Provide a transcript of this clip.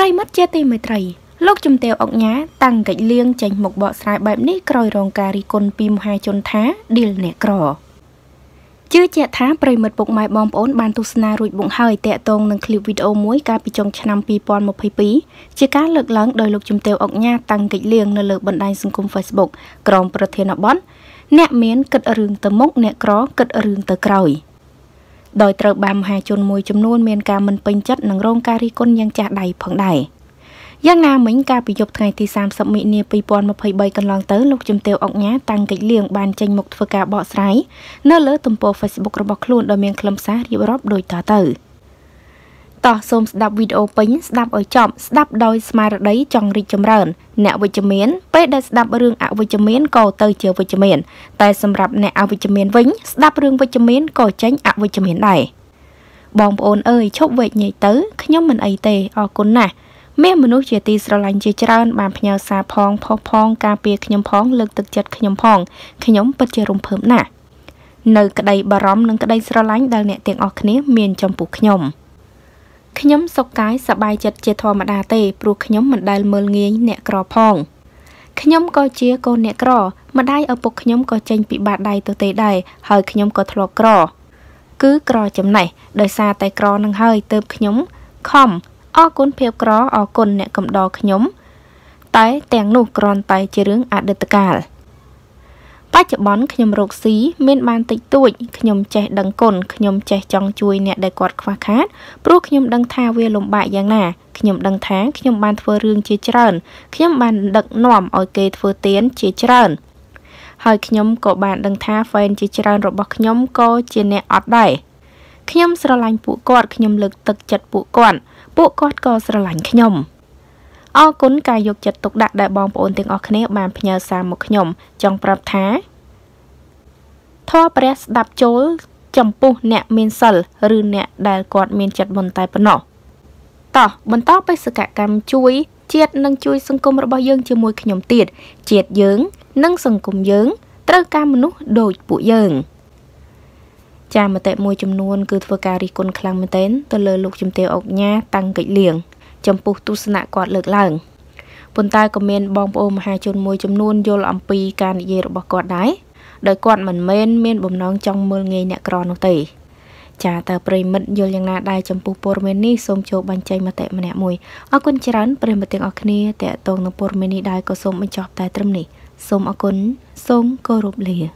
Pray mất chết tìm mày thầy. Lúc chùm tèo ốc nhá, tăng gạch liêng chành một bọ sài bạp ní kroi rong cà ri con pim hai chôn thá, điên nẻ krò. Chưa trẻ thá pray mật bụng mai bom ốn bàn tu sna rụi bụng hơi tẹ tông nâng clip video muối ca bị trong chăn pi pon một pay pí. Chia cá lực lớn đời lúc chùm tèo ốc nhá, tăng gạch liêng nơi lực bận đai xung cung Facebook, krong protein bón. Nẹ miến cất rừng tờ mốc nẹ kró cất rừng tờ kroi. Đòi trợ bàm hai chôn mùi chùm nuôn miền ca mình pênh chất nâng rong cà ri con nhang chả đầy phẳng đầy. Giang Nam mình ca bị dục ngày thì Sam sập mị nia pi pon 27 cân lon tới lúc chùm tiêu ọc nhá tăng kịch liền bàn tranh một phơ ca bọ sái nơi lỡ tùm po Facebook robot luôn đòi miền khâm xá điệp rop đôi tỏ tử. Tỏ xôm đạp video pính đạp ở chọm đạp đôi smart đấy chọn rịt chấm rợn nẹo với chấm miến pê đạp đạp rương ảo với chấm miến cầu tới chiều với chấm miến tại xâm rạp nẹo ảo với chấm miến vĩnh đạp rương với chấm miến cầu tránh ảo với chấm miến này. Bong ôn ơi chốc vậy nhảy tới nhóm mình ấy tề o cún nè. Mẹ mình nói chuyện sờ lạnh chơi trơn bàn nhào xà phong phong cà phê nhom phong lực thực chất nhom phong nhom bất chơi rung phớm nè nơi cái đây bà róm nơi cái đây sờ lạnh đang nhẹ tiếng ọc nếp miền trong bụng nhom nhom sọc cái sạ bài chật chơi thò mà đà tê buộc nhom mình đai mờ nghe nhẹ cò phong nhom coi chia cô nhẹ cò mà đai ở bụng nhom coi tranh bị bạt đai tới tê đai hơi nhom coi thò cò cứ cò chấm này đời xa tay cò nâng hơi tớp nhom khom o côn phèo cỏ o côn nẹt cầm đò nhóm tái tèng nụ cron tái chế rướng ạt đứt cả bát chợ bón nhóm rục xí miên ban tịnh tuổi nhóm trẻ đằng cồn nhóm trẻ trong chuối nẹt đầy quạt khoa khát buộc nhóm đằng tha về lồng bại giang nà nhóm đằng tháng nhóm ban phơi rương chế trơn nhóm ban đặng nòm ở kề phơi tiến chế trơn hơi nhóm cổ bạn đằng tha phơi chế trơn rồi bọc nhóm co chế nẹt ọt đẩy nhóm sờ lạnh bụi quạt nhóm lực tật chật bụi quạt bộ cót co sờ lạnh nhom. O cún cài dục chật tục đại đại bom ổn tiếng ọt khné bàn nhờ xa một nhom trong prap thá. Thoa press đạp chối chầm pu nẹt miên sờ rư nẹt đại quạt miên chật bồn tai bẩn nọ. Tỏ bồn tóc bây sự cả cam chuối chiết nâng chuối sưng cùm bao dương chưa mùi nhom tiệt chiết dướng nâng sưng cùm dướng trơ cam menu đồi bụi dướng. Cha mà tệ môi chùm nuôn cứ thua cà ri con khăn mà tên tôi lời lục chùm tiêu ốc nha tăng gạch liền chùm phục tu sân ạ quạt lực làng bồn tai của mình bong ôm hai chôn môi chùm nuôn vô lạm pi can dê rồi bỏ quạt đáy đợi quạt mình men bồm nón trong mưa nghe nhạc rò nông tỉ cha ta prey mận vô liên lạc đai chùm phục pormeni xôm chỗ bàn chay mà tệ mà nẹ mùi ở con chán prey mà tiếng ốc nia tệ tông nó pormeni đai có xôm mà chọc tai trâm nỉ xôm ở con xôm cơ rộp lìa.